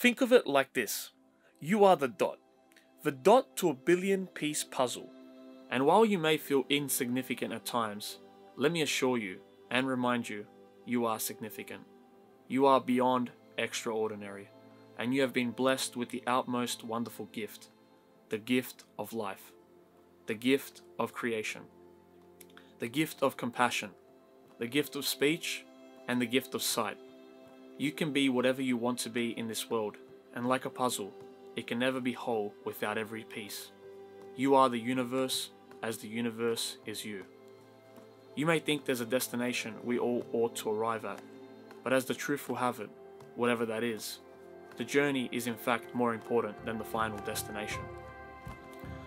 Think of it like this. You are the dot to a billion-piece puzzle. And while you may feel insignificant at times, let me assure you and remind you, you are significant. You are beyond extraordinary, and you have been blessed with the outmost wonderful gift, the gift of life, the gift of creation, the gift of compassion, the gift of speech, and the gift of sight. You can be whatever you want to be in this world, and like a puzzle, it can never be whole without every piece. You are the universe as the universe is you. You may think there's a destination we all ought to arrive at, but as the truth will have it, whatever that is, the journey is in fact more important than the final destination.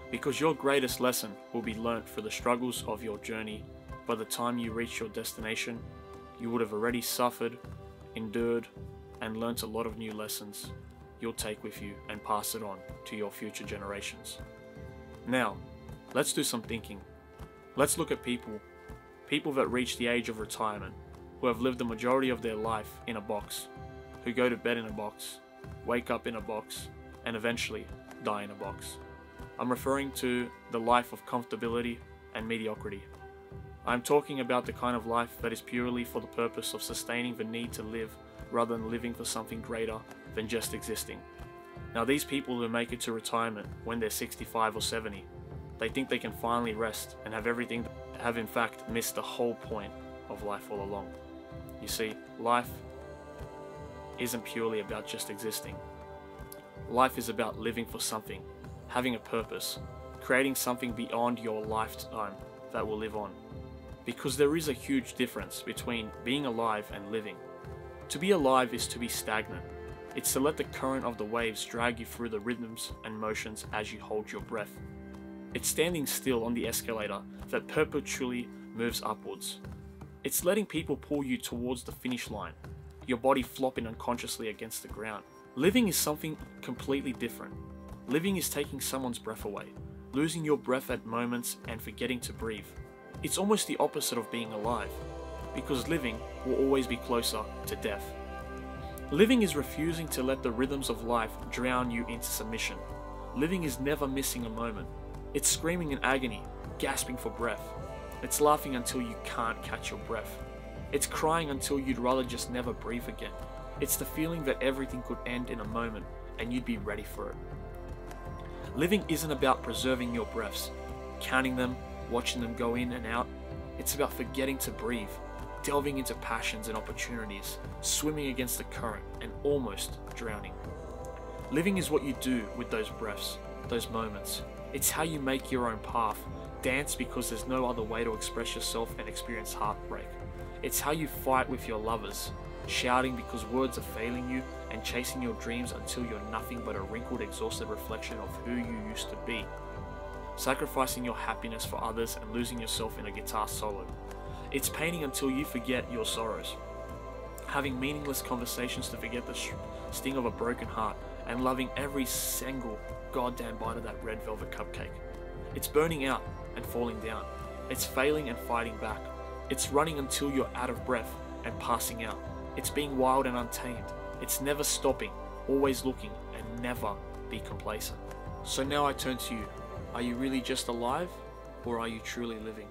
Because your greatest lesson will be learnt through the struggles of your journey. By the time you reach your destination, you would have already suffered, endured, and learnt a lot of new lessons you'll take with you and pass it on to your future generations. Now, let's do some thinking. Let's look at people that reach the age of retirement, who have lived the majority of their life in a box, who go to bed in a box, wake up in a box, and eventually die in a box. I'm referring to the life of comfortability and mediocrity. I'm talking about the kind of life that is purely for the purpose of sustaining the need to live rather than living for something greater than just existing. Now, these people who make it to retirement when they're 65 or 70, they think they can finally rest and have everything, have in fact missed the whole point of life all along. You see, life isn't purely about just existing. Life is about living for something, having a purpose, creating something beyond your lifetime that will live on. Because there is a huge difference between being alive and living. To be alive is to be stagnant. It's to let the current of the waves drag you through the rhythms and motions as you hold your breath. It's standing still on the escalator that perpetually moves upwards. It's letting people pull you towards the finish line, your body flopping unconsciously against the ground. Living is something completely different. Living is taking someone's breath away, losing your breath at moments and forgetting to breathe. It's almost the opposite of being alive, because living will always be closer to death. Living is refusing to let the rhythms of life drown you into submission. Living is never missing a moment. It's screaming in agony, gasping for breath. It's laughing until you can't catch your breath. It's crying until you'd rather just never breathe again. It's the feeling that everything could end in a moment and you'd be ready for it. Living isn't about preserving your breaths, counting them, watching them go in and out. It's about forgetting to breathe, delving into passions and opportunities, swimming against the current and almost drowning. Living is what you do with those breaths, those moments. It's how you make your own path, dance because there's no other way to express yourself and experience heartbreak. It's how you fight with your lovers, shouting because words are failing you and chasing your dreams until you're nothing but a wrinkled, exhausted reflection of who you used to be. Sacrificing your happiness for others and losing yourself in a guitar solo. It's painting until you forget your sorrows, having meaningless conversations to forget the sting of a broken heart, and loving every single goddamn bite of that red velvet cupcake. It's burning out and falling down. It's failing and fighting back. It's running until you're out of breath and passing out. It's being wild and untamed. It's never stopping, always looking, and never be complacent. So now I turn to you. Are you really just alive, or are you truly living?